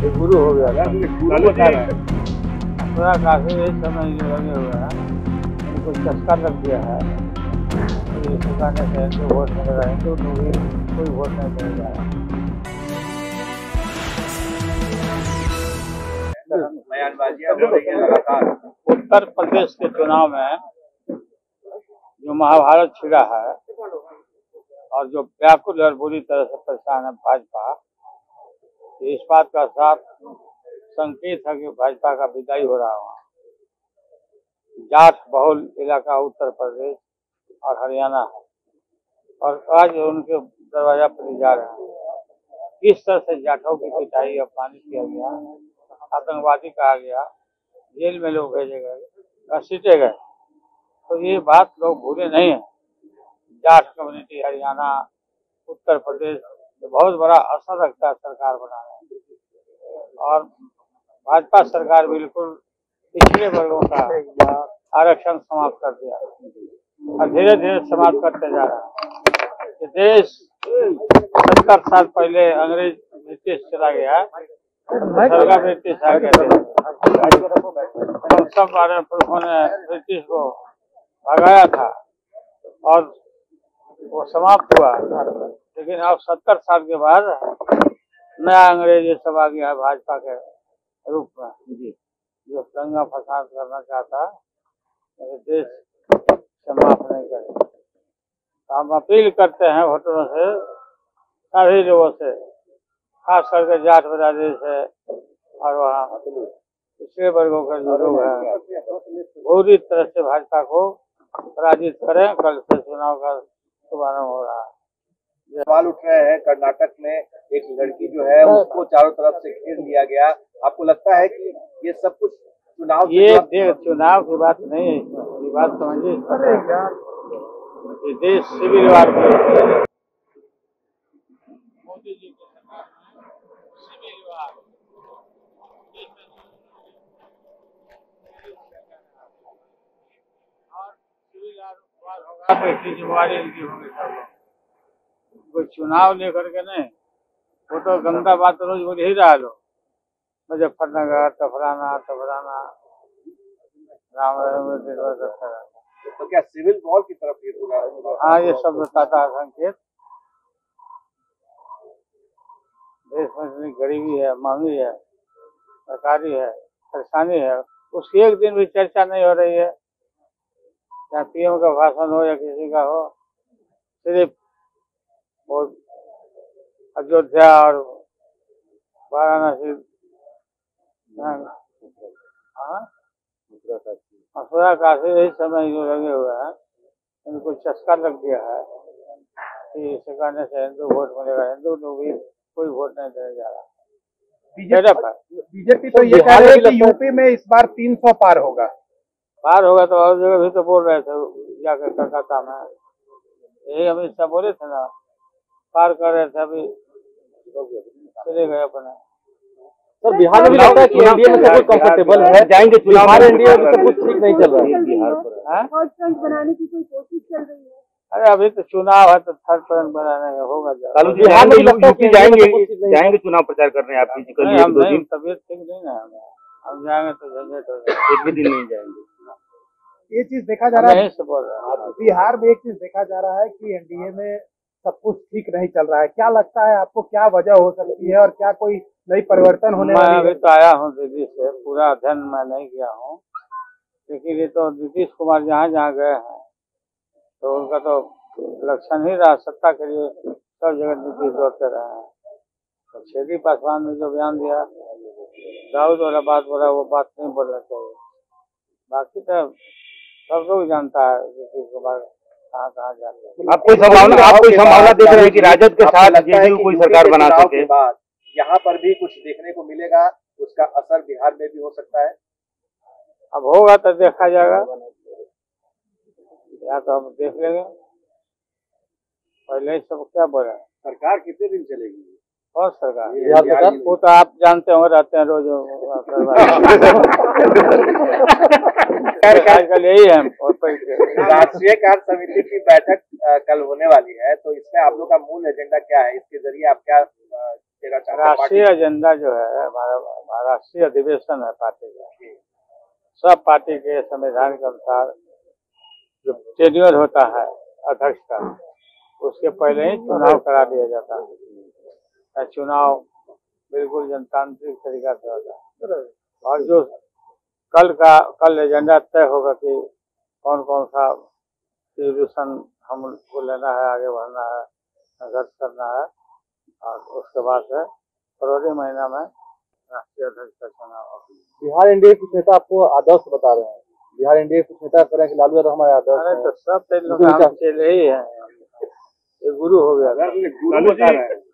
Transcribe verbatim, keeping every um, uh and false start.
गुरु हो गया पूरा काफी समय जो लगे हुआ है उनको चस्का लग गया है। वोट नहीं रहे तो कोई वोट नहीं देगा। उत्तर प्रदेश के चुनाव में जो महाभारत छिड़ा है और जो व्याकुल और बुरी तरह से परेशान है भाजपा, इस बात का साफ संकेत है कि भाजपा का विदाई हो रहा है। जाट बहुल इलाका उत्तर प्रदेश और हरियाणा है और आज उनके दरवाजा पर जा रहे हैं। किस तरह से जाटों की पिटाई, अपमानित किया गया, आतंकवादी कहा गया, जेल में लोग भेजे गए, घसीटे गए। तो ये बात लोग भूले नहीं है। जाट कम्युनिटी हरियाणा उत्तर प्रदेश तो बहुत बड़ा असर रखता है सरकार बनाने, और भाजपा सरकार बिल्कुल पिछड़े वर्गों का आरक्षण समाप्त कर दिया और धीरे धीरे समाप्त करते जा रहा है। देश सत्तर साल पहले अंग्रेज ब्रिटिश चला गया, सरकार ब्रिटिश आ गए थे, सब बारे पुरुषों ने ब्रिटिश को भगाया था और वो समाप्त हुआ। लेकिन अब सत्तर साल के बाद नया अंग्रेज ये सब आ गया है भाजपा के रूप में जी, जो दंगा फसाद करना चाहता है देश से माफ नहीं करे। हम अपील करते हैं वोटरों से, सभी लोगों से, खास करके जाट बिरादरी से और वहाँ पिछड़े वर्गों के जो लोग हैं पूरी तरह से भाजपा को पराजित करें। कल से चुनाव का शुभारम्भ हो रहा है। सवाल उठ रहे हैं कर्नाटक में एक लड़की जो है उसको चारों तरफ से घेर लिया गया, आपको लगता है कि ये सब कुछ चुनाव ये चुनाव की बात नहीं है, ये बात समझिए देश सिविलवार मोदी जी के सरकार सिविलवार और सिविलवार होगा तो इसकी जिम्मेवारी इनकी होगी, कोई चुनाव लेकर के नहीं। वो तो गंदा बात रोज बोल ही रहा लोग, मुजफ्फरनगर तफराना तफराना राम निर्भर करता रहा। तो क्या सिविल वॉर की तरफ? हाँ, ये सब बताता है संकेत। देश में इतनी गरीबी है, महंगी है, सरकारी है, परेशानी है, उसकी एक दिन भी चर्चा नहीं हो रही है, चाहे पीएम का भाषण हो या किसी का हो। सिर्फ और अयोध्या और वाराणसी मथुरा काशी यही समय जो लगे हुए हैं उनको चस्का लग गया है कि सरकार से हिंदू वोट मिलेगा, हिंदू लोग भी कोई वोट नहीं देने जा रहा। बीजेपी बीजेपी तो ये कह रही है कि यूपी में इस बार तीन सौ पार होगा, पार होगा तो और जगह भी तो बोल रहे थे जाकर कलकत्ता में, यही अमित शाह बोले थे ना, पार कर रहे थे, अभी चले गए अपने। सर बिहार में भी लगता है कि एनडीए में सब कंफर्टेबल है, जाएंगे बिहार एनडीए में सब कुछ ठीक नहीं चल रहा है बिहार पर, बनाने की कोई कोशिश चल रही है। अरे अभी तो चुनाव है तो थर्ड प्लान बनाने का होगा। लालू जी बिहार में यूपी जाएंगे जाएंगे चुनाव प्रचार करने आप फिजिकली? हम नहीं, तबियत ठीक नहीं ना, हम जाएंगे तो झंझट होगा, एक भी दिन नहीं जाएंगे। ये चीज देखा जा रहा है बिहार में, एक चीज देखा जा रहा है कि एनडीए में सब कुछ ठीक नहीं चल रहा है, क्या लगता है आपको क्या वजह हो सकती है और क्या कोई नई परिवर्तन होने वाली है? मैं अभी तो आया हूँ दिल्ली से, पूरा अध्ययन मैं नहीं किया हूँ, लेकिन ये तो नीतीश कुमार जहाँ जहाँ गए हैं तो उनका तो लक्षण ही रहा, सत्ता के लिए सब जगह नीतीश दौड़ते रहे हैं। तो छेदी पासवान ने जो बयान दिया, दाऊद वाला बात बोला, वो बात नहीं बोलना चाहिए। बाकी तो सब लोग जानता है नीतीश कुमार कहाँ कहाँ जाते हैं। आप कोई संभावना आप कोई संभावना देख रहे हैं कि राजद के साथ जेडीयू कोई सरकार बना सके? यहाँ पर भी कुछ देखने को मिलेगा, उसका असर बिहार में भी हो सकता है। अब होगा तो देखा जाएगा, या तो हम देख लेंगे। पहले सब क्या बोला, सरकार कितने दिन चलेगी? और सरकार वो तो आप जानते हो, रहते हैं रोज आजकल यही है। राष्ट्रीय कार्य समिति की बैठक कल होने वाली है, तो इसमें आप लोग का मूल एजेंडा क्या है, इसके जरिए आप क्या? राष्ट्रीय एजेंडा जो है हमारा राष्ट्रीय अधिवेशन है पार्टी का, सब पार्टी के संविधान के अनुसार जो टेन्योर होता है अध्यक्ष का, उसके पहले ही चुनाव करा दिया जाता है। चुनाव बिल्कुल जनतांत्रिक तरीका से होता है और जो कल का कल एजेंडा तय होगा कि कौन कौन सा रिजोल्यूशन हमको लेना है, आगे बढ़ना है, संघर्ष करना है, और उसके बाद से फरवरी महीना में राष्ट्रीय अध्यक्ष का चुनाव। बिहार एनडीए कुछ नेता आपको आदर्श बता रहे हैं, बिहार एनडीए कुछ नेता कह रहे हैं कि लालू यादव हमारे आदर्श हैं। सब चेले ही है, ये गुरु हो गया।